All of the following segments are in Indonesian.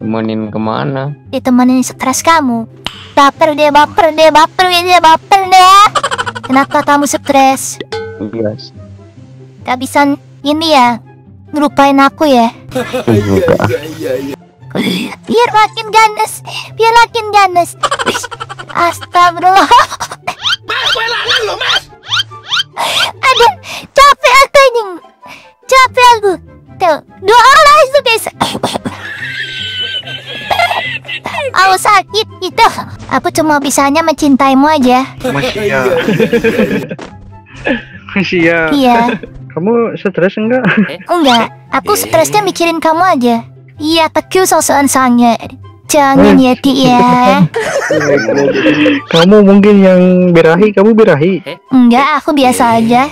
Temenin kemana? Ditemenin stres kamu. Baper deh, baper deh, baper deh, baper deh. Kenapa kamu stres? Bias. Gak bisa ini ya, ngelupain aku ya. Biar makin ganas, biar makin ganas. Astagfirullah. Ada capek aku ini, capek aku. Tuh, dua orang itu guys. Aku sakit gitu. Aku cuma bisanya mencintaimu aja. Masih ya. Masih ya. Iya. Kamu stres enggak? Enggak. Aku stresnya mikirin kamu aja. Iya, teku sosokan sangat. Jangan ya dia. Kamu mungkin yang birahi, kamu birahi? Enggak, aku biasa aja.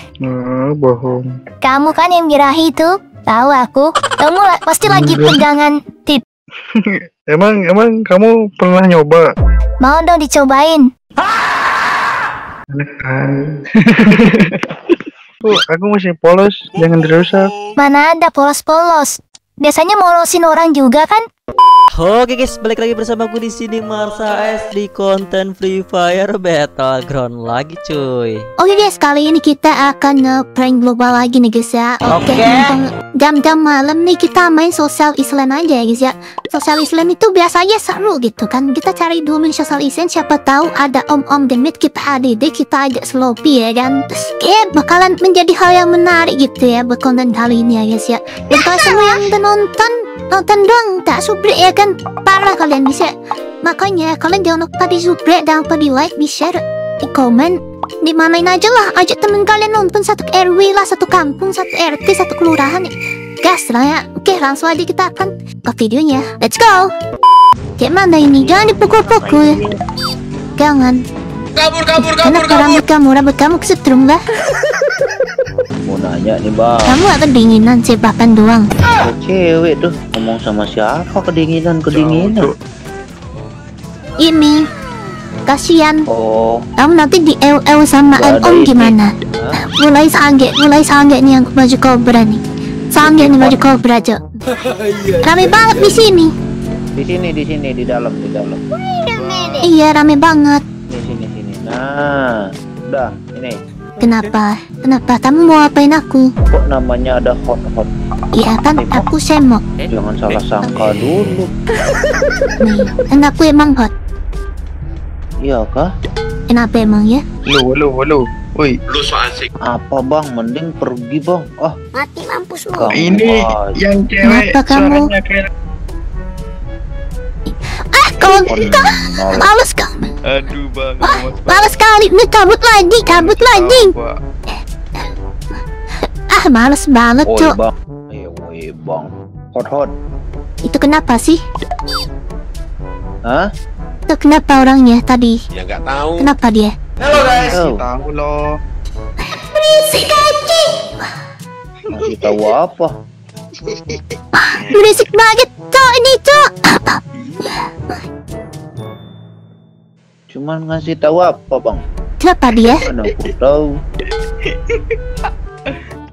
Bohong. Kamu kan yang birahi tuh. Tahu aku. Kamu pasti lagi pegangan tip. Emang kamu pernah nyoba? Mau dong dicobain. Aku masih polos, jangan dirusak. Mana ada polos-polos? Biasanya molosin orang juga kan? Oke guys, balik lagi bersama aku di sini Marsa S di konten Free Fire Battleground lagi cuy. Oke guys, kali ini kita akan nge-prank global lagi nih guys ya. Oke. Jam-jam malam nih kita main social island aja ya guys ya. Social island itu biasanya seru gitu kan. Kita cari domain social island, siapa tahu ada om-om demit kita add, kita ajak sloppy ya kan. Terus bakalan menjadi hal yang menarik gitu ya buat konten kali ini ya guys ya. Dan kalau semua yang udah nonton doang tak subrek ya kan. Parah kalian bisa. Makanya kalian jangan lupa di subrek, jangan lupa di like, di share, di komen. Dimanain aja lah, ajak temen kalian nonton, satu RW lah, satu kampung, satu RT, satu kelurahan ya. Gas lah ya. Oke, langsung aja kita akan ke videonya. Let's go. Gimana ini? Jangan dipukul-pukul. Jangan. Kabur. Kenapa rambut kamu kesetrum lah? Mau nanya nih bang, kamu apa kedinginan sih? Bahkan doang cewek tuh ngomong sama siapa kedinginan. Ini kasihan. Kamu nanti di LL sama om gimana? Mulai sanggek nih yang baju kobra nih. Sanggek nih baju kobra aja. Rame banget di sini di dalam. Iya rame banget. Di sini. Nah, udah ini. Kenapa? Kamu mau apain aku? Kok namanya ada hot? Iya kan aku semok. Jangan salah sangka dulu. Nih, kan aku emang hot. Iya kah? Kenapa emang ya? Lu. Woi, lu so asik. Apa bang? Mending pergi bang. Mati lampu semua. Ini aja. Yang cewek. Kenapa kamu? Halus kau. Aduh bang. Halus kali. Ini cabut lagi. Males banget cok. Woi bang. Hot. Itu kenapa sih? Hah? Kenapa orangnya tadi? Ya nggak tahu. Kenapa dia? Halo guys. Tahu loh. Berisik aja. Masih tahu apa? Berisik banget cok ini cok. Cuman ngasih tahu apa bang? Kenapa dia? Aku tahu.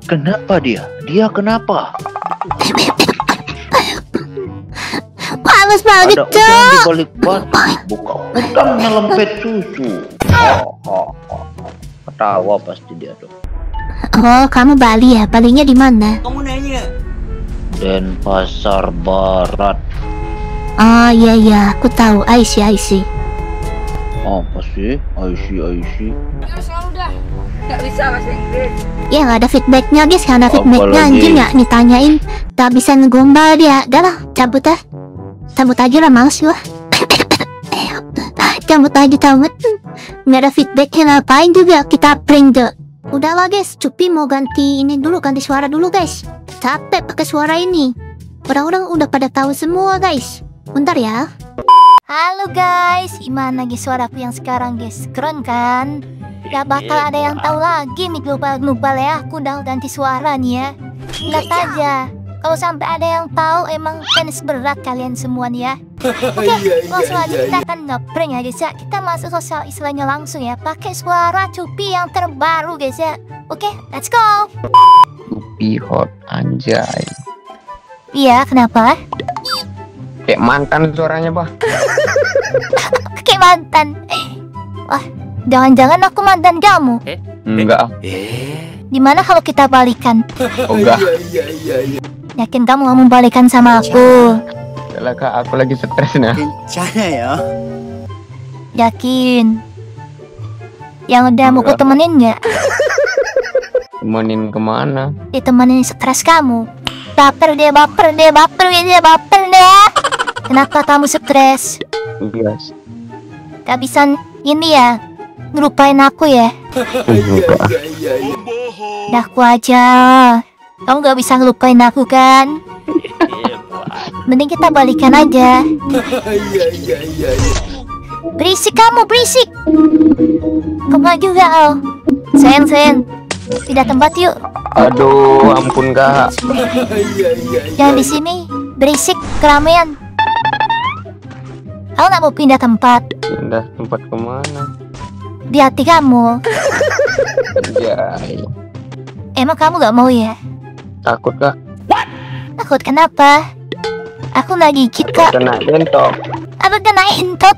Kenapa dia? Dia kenapa? Males banget cok. Ada udang dibalik batu. Buka udang nyelempet cucu. Ketawa pasti dia tuh. Kamu Bali ya? Palingnya di mana? Kamu nanya? Denpasar Barat. Oh iya, aku tahu. Aisy. Apa sih? Aisy. Ya selalu dah. Gak bisa bahasa Inggris. Ya nggak ada feedbacknya guys, nggak ada feedbacknya anjir ya. Ditanyain tak bisa ngegombal dia. Udah lah, cabut aja lah, males gua. cabut nggak ada feedbacknya, ngapain juga kita prank tuh. Udah lah guys, Cupi mau ganti ini dulu, ganti suara dulu guys, capek pakai suara ini, orang-orang udah pada tahu semua guys. Bentar ya. Halo guys, gimana guys suaraku yang sekarang guys, keren kan? Gak bakal ada yang tahu lagi nih global ya, aku udah ganti suara nih ya. Lihat aja. Kalau sampai ada yang tahu emang tenis berat kalian semua nih ya. Oke, langsung aja kita akan nge-prank ya guys ya. Kita masuk sosial istilahnya langsung ya, pakai suara Cupi yang terbaru guys ya. Oke, let's go. Cupi hot anjay. Iya, kenapa? Kayak mantan suaranya, Bah. Kayak mantan. Wah, jangan-jangan aku mantan kamu. Enggak. Dimana kalau kita balikan? Oh, enggak. Iya. Yakin kamu mau balikan sama aku? Yalah, Kak, aku lagi stres nih. Kencana ya. Yakin? Yang udah mau aku temenin ya? Temenin kemana? Ditemenin stres kamu. Baper dia, baper dia, baper dia, baper dia. Kenapa kamu stres? Iya. Gak bisa ini ya, ngelupain aku ya. Udah aku aja. Kamu gak bisa ngelupain aku kan? Mending kita balikan aja. Berisik kamu, berisik. Kamu juga oh. Sayang. Pindah tempat yuk. Aduh, ampun Kak. Jangan di sini, berisik, keramaian. Aku nggak mau pindah tempat. Pindah tempat kemana? Di hati kamu. Ya. Emang kamu nggak mau ya? Takut Kak. What? Takut kenapa? Aku lagi gigit Kak. Kena entot. Aku kena entot.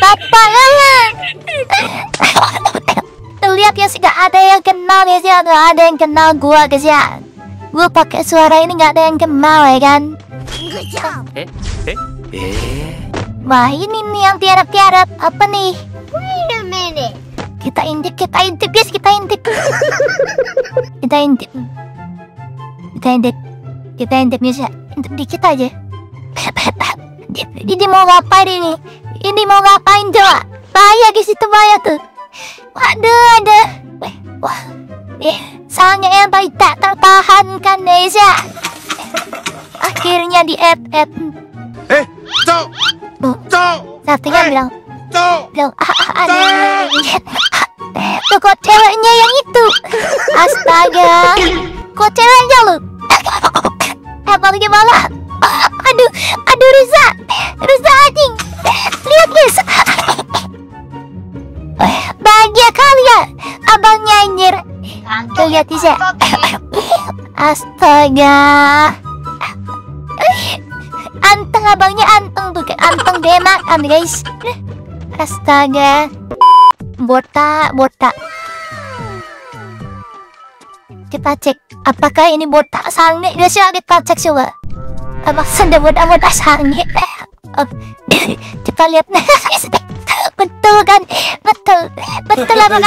Papa lihat ya sih, gak ada yang kenal guys ya, gak ada yang kenal gua guys ya. Gua pakai suara ini gak ada yang kenal ya kan. Wah ini nih yang tiarap-tiarap apa nih? Wait a minute. Kita intip guys, kita intip. Kita intip guys ya, intip dikit aja. Ini mau ngapain ini? Ini mau ngapain coba? Bahaya guys, itu bahaya tuh. Waduh, ada. Wah. Sangat yang tadi tak tertahankan, guys ya. Akhirnya di add. Cok. Satria bilang. Cok. Ada. Tuh kok ceweknya yang itu. Astaga. Kok ceweknya lu? Apalagi malah. Aduh rusak. Rusak anjing. Lihat, guys. Bahagia kali ya, abang nyanyir. Tuh lihat Isa. Astaga. Anteng abangnya, anteng tuh, anteng demakan guys. Astaga. Botak. Kita cek apakah ini botak sange guys ya, kita cek coba. Apa sudah botak sange? Kita lihat. Betul kan? Betul apa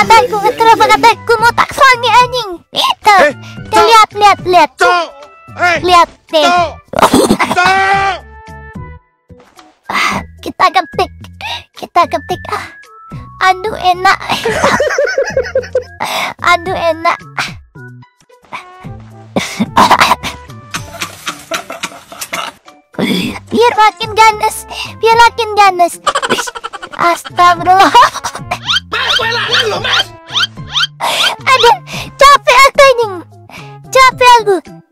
kataku mau tak sange anjing. Itu. Lihat. Lihat nih. Kita ketik. Aduh enak. Biar makin ganas. Astagfirullah. Aduh, capek aku.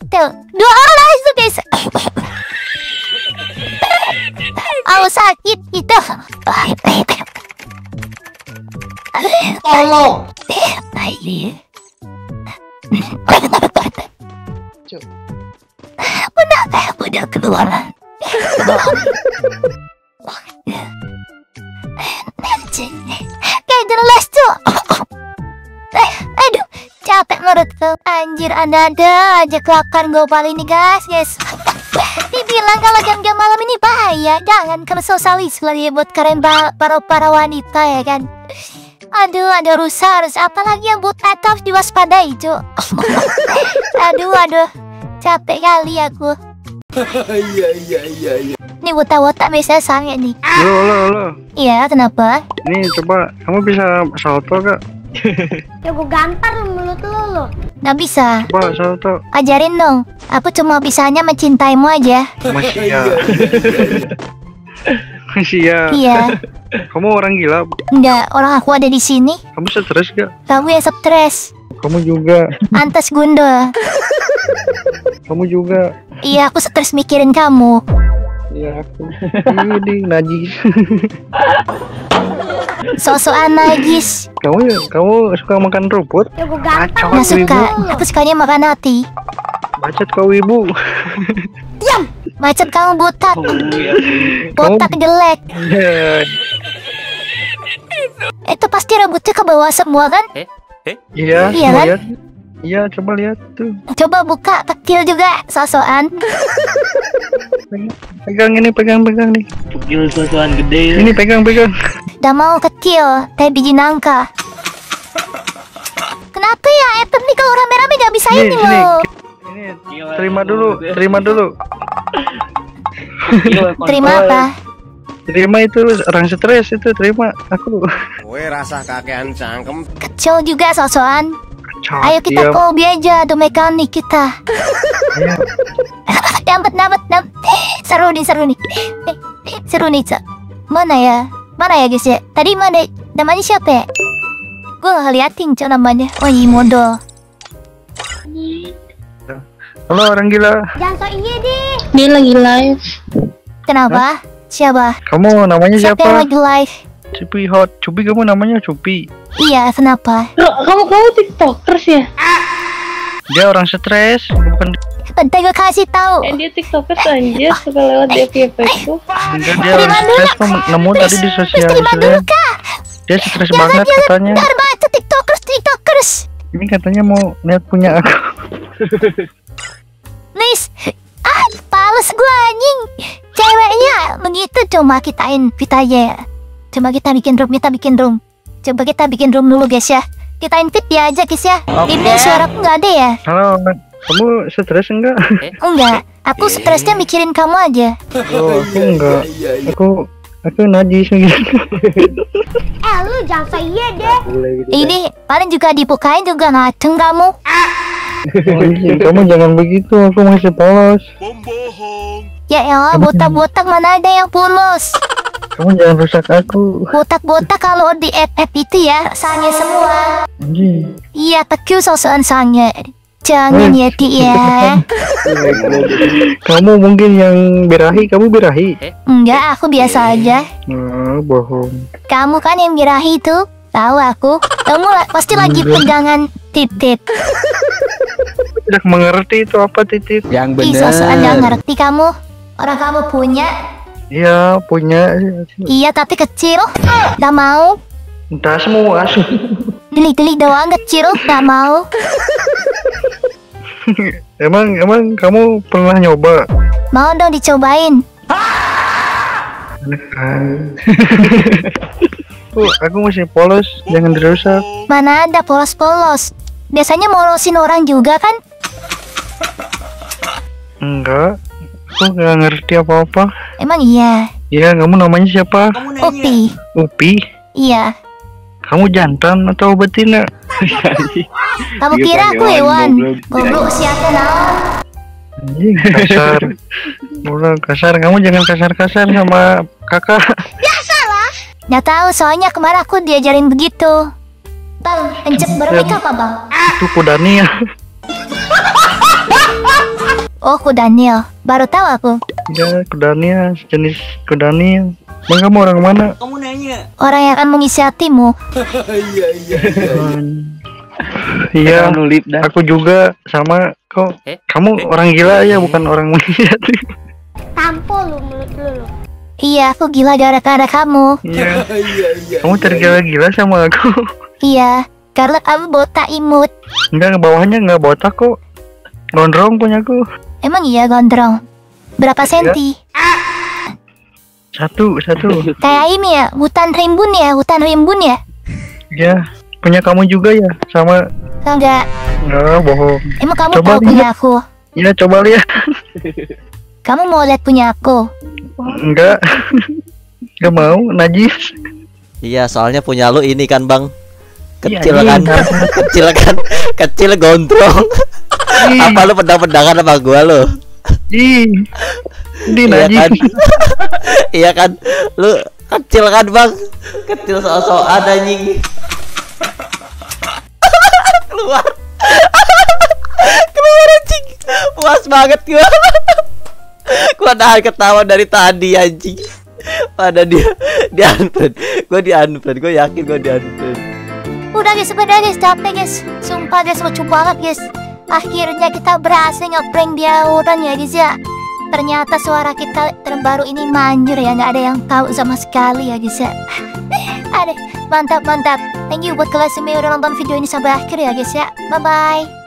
Tuh, dua orang itu guys. Aku sakit gitu. Tolong. Udah keluar. Kayak jelas tuh. Aduh, capek menurutku. Anjir, anda aja kelakuan gopal ini guys. Dibilang kalau jam-jam malam ini bahaya. Jangan kamu sosialis lagi buat keren para wanita ya kan. Aduh, ada rusa, harus apalagi yang buat atau diwaspadai tuh. Aduh, capek kali aku. Iya. Ini wotak-wotak biasanya sange nih. Lo. Iya, kenapa? Nih, coba kamu bisa salto gak? Ya gue gampar mulut lo. Gak bisa. Coba salto. Ajarin dong. Aku cuma bisanya mencintaimu aja. Masih ya. Iya. Kamu orang gila? Enggak, orang aku ada di sini. Kamu stres gak? Kamu yang stres. Kamu juga. Antas gundul. Kamu juga. Iya, aku stres mikirin kamu. Iya, aku. Ini najis. Sok-sokan najis. Kamu suka makan rumput? Ya, aku gampang. Nggak suka. Aku sukanya makan hati. Bacot kau ibu. Diam. Macet kamu botak. Botak jelek. Itu pasti rambutnya ke bawah semua kan? Iya, iya kan? Iya, coba lihat tuh. Coba buka, kecil juga, sosokan. Pegang ini, pegang nih. Kecil sosokan gede. Ini pegang. Udah mau kecil, kayak biji nangka. Kenapa ya? Ethan nih kalau rame-rame gak bisa ini loh. Terima dulu. Terima apa? Terima itu orang stres itu, terima aku. Woi, rasa kakean cangkem. Kecil juga sosokan. Ayo kita kobi aja do mekanik kita. Dapat. Seru nih. Seru nih. Mana ya guys ya? Tadi mana? Namanya siapa ya? Gue gak liatin cok namanya. Oh iya modal. Halo orang gila. Jangan sok iya deh. Dia lagi live. Kenapa? Hah? Siapa? Kamu namanya siapa? Yang lagi live? Cupi hot. Cupi kamu namanya Cupi. Iya, kenapa? Kamu tiktokers ya? Dia orang stres, bukan. Bentar gue kasih tahu. Dia tiktokers anjir, suka lewat di FYP itu. Enggak, dia orang stres nemu tadi di sosial media. Dia stres banget katanya. Bentar banget tiktokers. Ini katanya mau lihat punya aku. Nis, pales gue anjing. Ceweknya begitu, coba kita bikin room. Coba kita bikin room dulu guys ya. Kita invite dia aja guys ya. Ini suara aku nggak ada ya. Halo, kamu stres enggak? Enggak, aku stresnya mikirin kamu aja. Oh, aku enggak. Aku najis gitu. Lu jangan saya deh. Ini paling juga dibukain juga ngaceng kamu. Kamu jangan begitu, aku masih polos. Ya elah, botak-botak mana ada yang polos. Kamu jangan rusak aku. Botak-botak kalau di FF itu ya sange semua. Iya, teku sosokan sange. Jangan ya dia. Kamu mungkin yang birahi, kamu birahi? Enggak, aku biasa aja. Bohong. Kamu kan yang birahi itu, tahu aku. Kamu pasti lagi pegangan titit. Tidak mengerti itu apa titit? Yang benar. Sosokan nggak ngerti kamu. Orang kamu punya. Iya punya. Iya tapi kecil. Gak mau. Entah semua sih. Deli doang kecil. Gak mau. Emang kamu pernah nyoba? Mau dong dicobain. Aku masih polos. Jangan dirusak. Mana ada polos-polos. Biasanya molosin orang juga kan? Enggak. Aku gak ngerti apa-apa. Emang iya? Iya, kamu namanya siapa? Upi? Iya. Kamu jantan atau betina? Kamu kira aku hewan? Goblok siapa lah? Kasar. Mulai kasar, kamu jangan kasar-kasar sama kakak. Biasalah. Nggak tahu, soalnya kemarin aku diajarin begitu. Bang, encet bermikap apa bang? Itu kudani ya. Oh, kudaniel. Baru tahu aku. Ya, kudaniel. Jenis kudaniel. Bang, kamu orang mana? Kamu nanya. Orang yang akan mengisi hatimu. Iya. Iya, aku juga sama kok. Kamu orang gila ya, bukan orang mengisi hati. Tampol lu mulut lu. Iya, aku gila gara-gara kamu. Iya. Kamu tergila-gila sama aku. Iya, karena kamu botak imut. Enggak, bawahnya enggak botak kok. Gondrong punya aku. Emang iya gondrong? Berapa senti? Satu. Kayak ini ya, hutan rimbun ya. Ya, punya kamu juga ya, sama. Enggak, bohong. Emang kamu coba tahu lihat. Punya aku? Iya, coba lihat. Kamu mau lihat punya aku? Enggak. Enggak mau, najis. Iya, soalnya punya lu ini kan bang. Kecil gondrong. Apa lu pedang-pedangan sama gua lu? Iya kan? Lu kecil kan bang? Kecil sok-sokan anjing. Keluar anjing. Puas banget gua. Gua nahan ketawa dari tadi anjing. Pada dia unfriend. Gua yakin gua di unfriend. Udah guys, capek guys. Sumpah guys, mau cukup banget guys. Akhirnya kita berhasil nge-prank dia orang ya guys ya. Ternyata suara kita terbaru ini manjur ya, nggak ada yang tahu sama sekali ya guys ya. Aduh, mantap mantap. Thank you buat kalian semua udah nonton video ini sampai akhir ya guys ya. Bye bye.